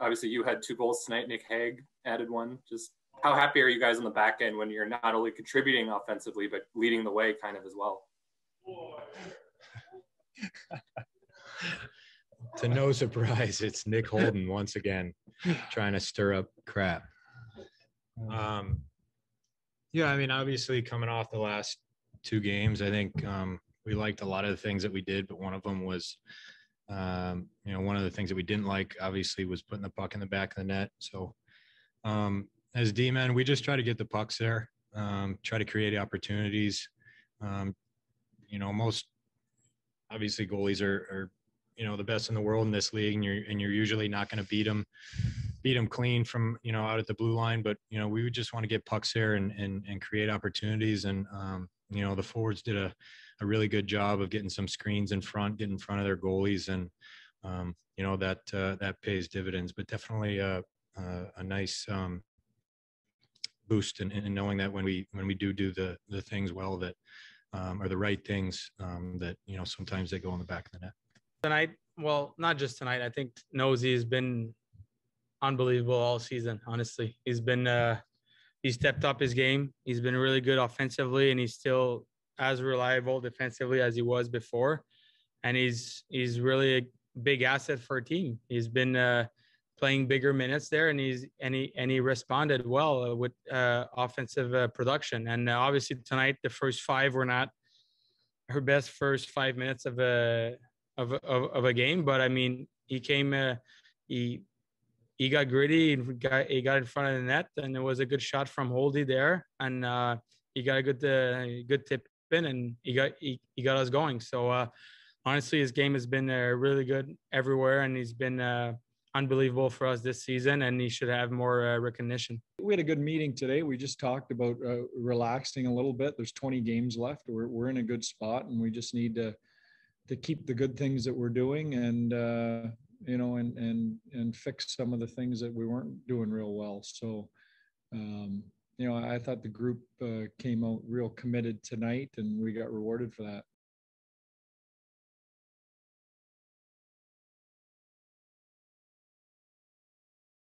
Obviously you had 2 goals tonight, Nick Hague added 1. Just how happy are you guys on the back end when you're not only contributing offensively, but leading the way kind of as well? To no surprise, it's Nick Holden once again trying to stir up crap. Yeah, I mean, obviously coming off the last 2 games, I think we liked a lot of the things that we did, but one of them was, you know, one of the things that we didn't like, obviously, was putting the puck in the back of the net. So as D-men, we just try to get the pucks there, try to create opportunities. You know, most obviously goalies are you know, the best in the world in this league, and you're usually not going to beat them clean from, you know, out at the blue line. But, you know, we would just want to get pucks there and create opportunities. And, you know, the forwards did a really good job of getting some screens in front, getting in front of their goalies. And, you know, that pays dividends, but definitely a nice boost in knowing that when we do the things well that are the right things, that, you know, sometimes they go on the back of the net. Tonight, well, not just tonight. I think Nosey has been unbelievable all season. Honestly, he's been he stepped up his game. He's been really good offensively, and he's still as reliable defensively as he was before. And he's really a big asset for a team. He's been playing bigger minutes there, and he responded well with offensive production. And obviously tonight, the first 5 were not her best first 5 minutes of a. Of a game, but I mean, he came, he got gritty, and he got in front of the net, and it was a good shot from Holdy there, and he got a good tip in, and he got us going. So honestly, his game has been really good everywhere, and he's been unbelievable for us this season, and he should have more recognition. We had a good meeting today. We just talked about relaxing a little bit. There's 20 games left. We're in a good spot, and we just need to keep the good things that we're doing, and you know, and fix some of the things that we weren't doing real well. So you know, I thought the group came out real committed tonight, and we got rewarded for that.